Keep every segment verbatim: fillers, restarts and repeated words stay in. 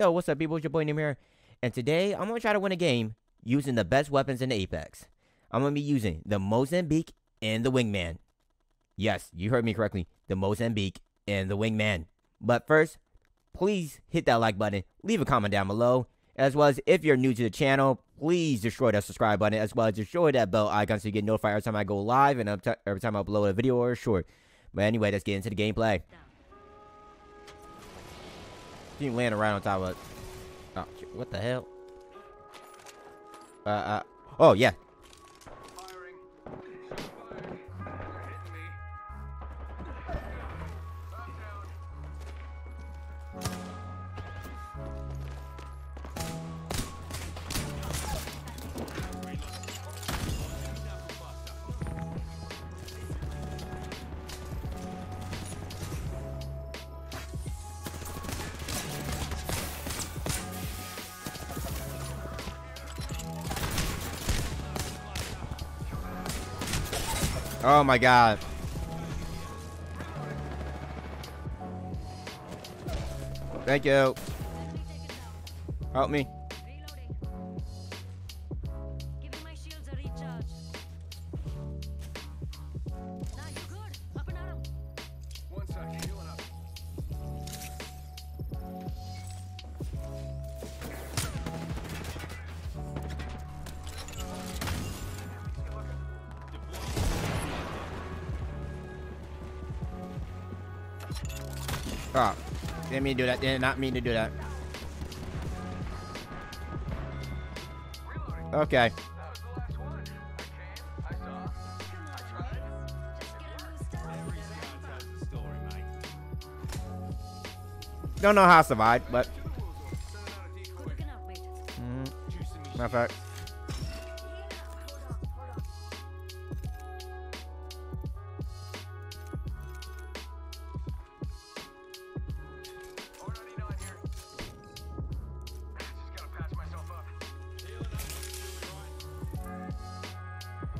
Yo, what's up people, it's your boy Nim here, and today I'm going to try to win a game using the best weapons in Apex. I'm going to be using the Mozambique and the Wingman. Yes, you heard me correctly, the Mozambique and the Wingman. But first, please hit that like button, leave a comment down below, as well as if you're new to the channel, please destroy that subscribe button, as well as destroy that bell icon so you get notified every time I go live and every time I upload a video or a short. But anyway, let's get into the gameplay. Team landing right on top of it. Oh, what the hell? Uh, uh, oh, yeah. Firing. Firing. Oh my god. Thank you. Help me. Give me my shields a recharge. Now you good. Up and out. One second, healing up. Oh, didn't mean to do that. Did not mean to do that. Okay. Don't know how I survived, but mm, matter of fact.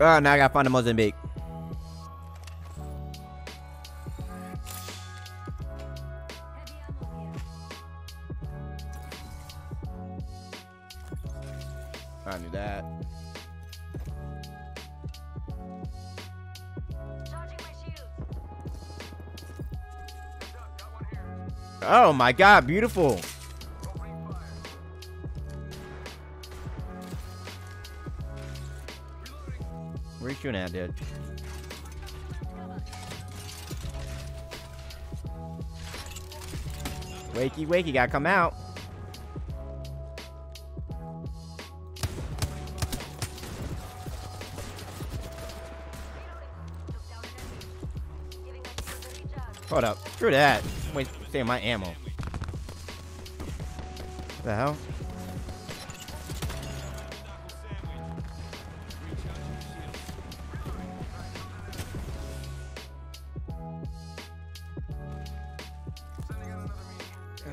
Oh, now I gotta find the Mozambique. I knew that. Oh my god, beautiful. Where are you shooting at, dude? Wakey, wakey, gotta come out. Hold up. Screw that. Wait, save my ammo. What the hell?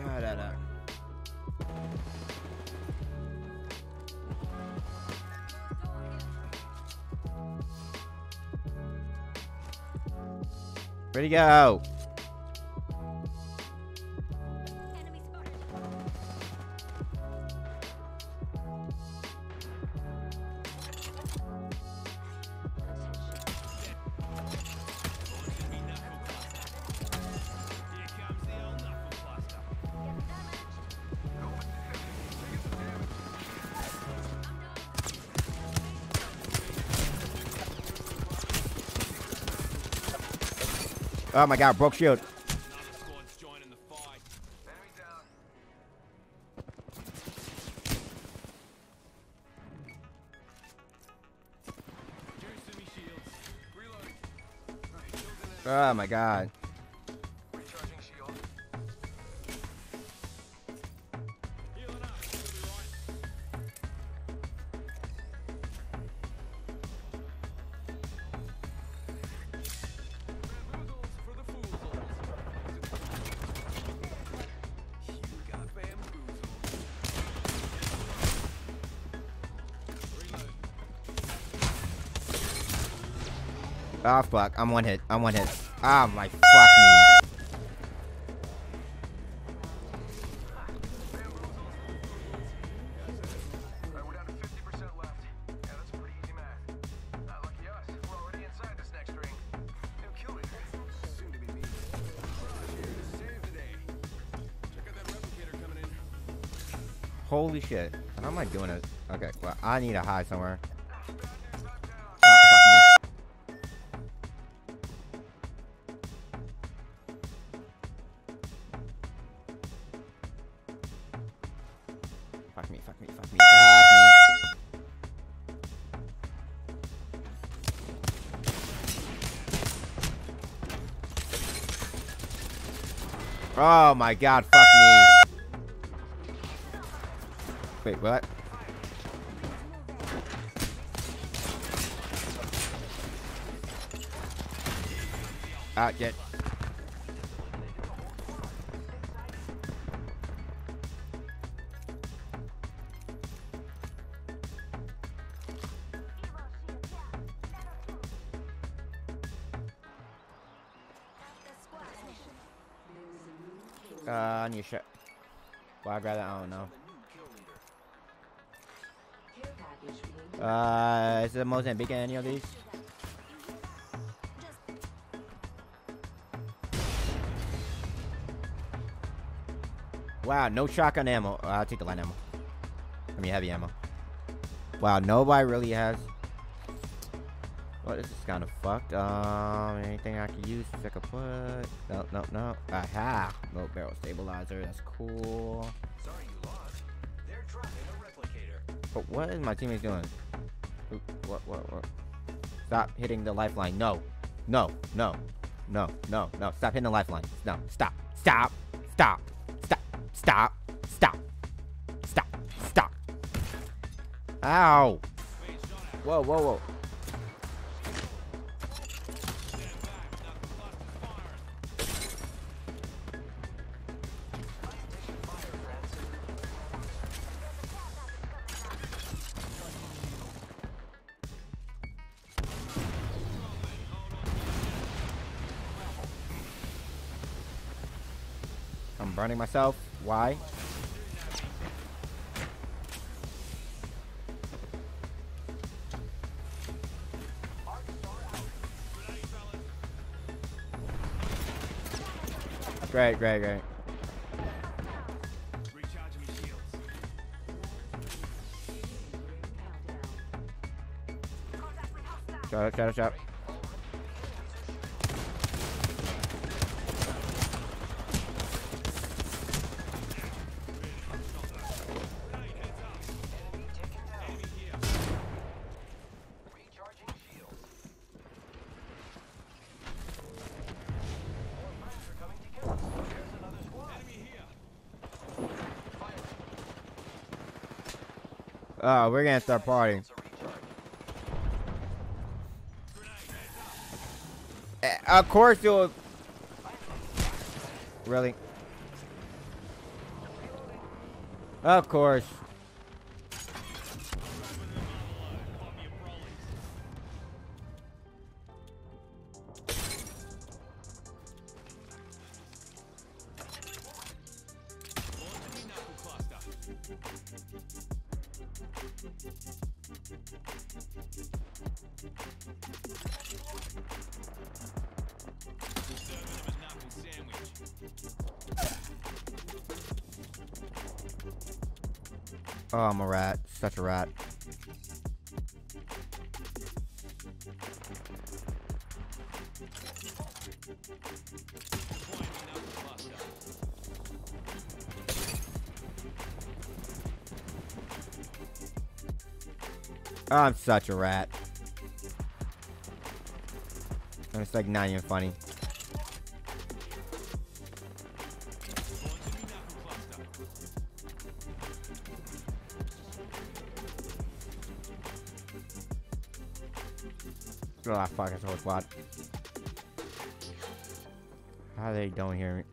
Ah, da, da. Ready to go. Oh my god, broke shield. Oh my god. Ah, oh, fuck. I'm one hit. I'm one hit. Ah, oh, my fuck me. Holy shit. How am I doing it? Okay, well, I need to hide somewhere. Fuck me, fuck me, fuck me, fuck me. Oh my god, fuck me. Wait, what? Ah, get. Uh, I need a shot. Well, I'd rather, I don't know. Uh, is it Mozambique in any of these? Wow, no shotgun ammo. Uh, I'll take the light ammo. I mean, heavy ammo. Wow, nobody really has. Well, this is kind of fucked. Um, anything I could use? I could put. No, no, no. Aha! No barrel stabilizer. That's cool. Sorry, you lost. They're dropping a replicator. But what is my teammates doing? Oop, what? What? What? Stop hitting the lifeline. No, no, no, no, no, no. Stop hitting the lifeline. No, stop, stop, stop. Stop! Stop! Stop! Stop! Ow! Whoa! Whoa! Whoa! I'm burning myself. Why? Great, great, great. Shut up, shut up, shut up. Oh, we're gonna start partying. Of course you'll... Really? Of course. Oh, I'm a rat. Such a rat. I'm such a rat. And it's like not even funny. Oh, fuck, it's a whole squad. How they don't hear me?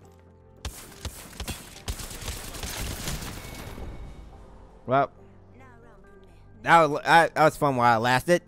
Well, that was, that was fun while it lasted.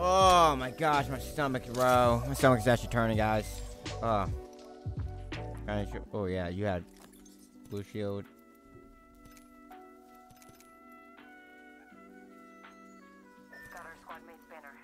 Oh my gosh, my stomach, bro. My stomach is actually turning, guys. Oh. Oh yeah, you had blue shield. Got our squad mate's banner.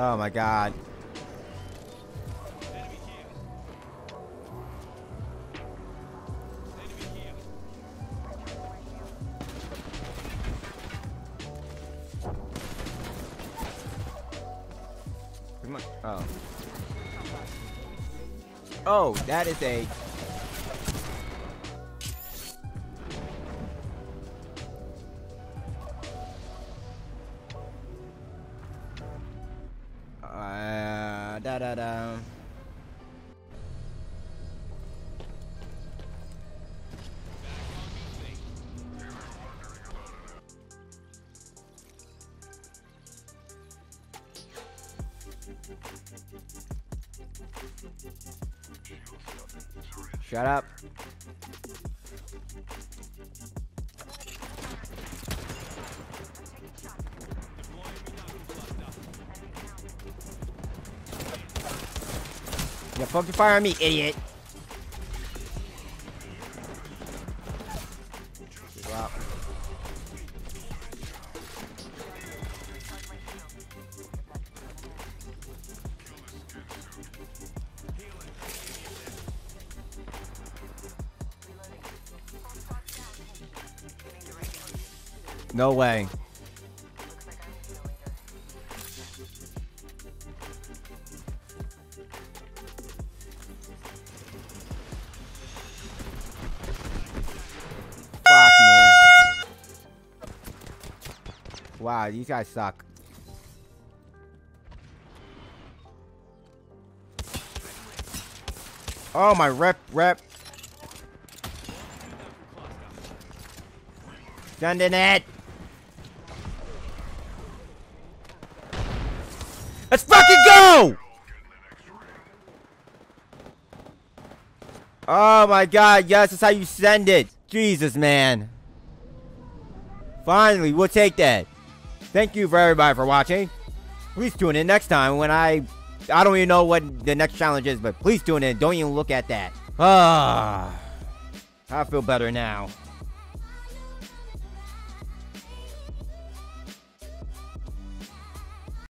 Oh my god. Oh. Oh, that is a. Uh, da da da. Shut up. You fucking fire on me, idiot. Wow. No way. Fuck me. Wow, these guys suck. Oh, my rep, rep. Sending it. Let's fucking go! Oh my god, yes, that's how you send it. Jesus, man. Finally, we'll take that. Thank you for everybody for watching. Please tune in next time when I... I don't even know what the next challenge is, but please tune in. Don't even look at that. Ah, I feel better now.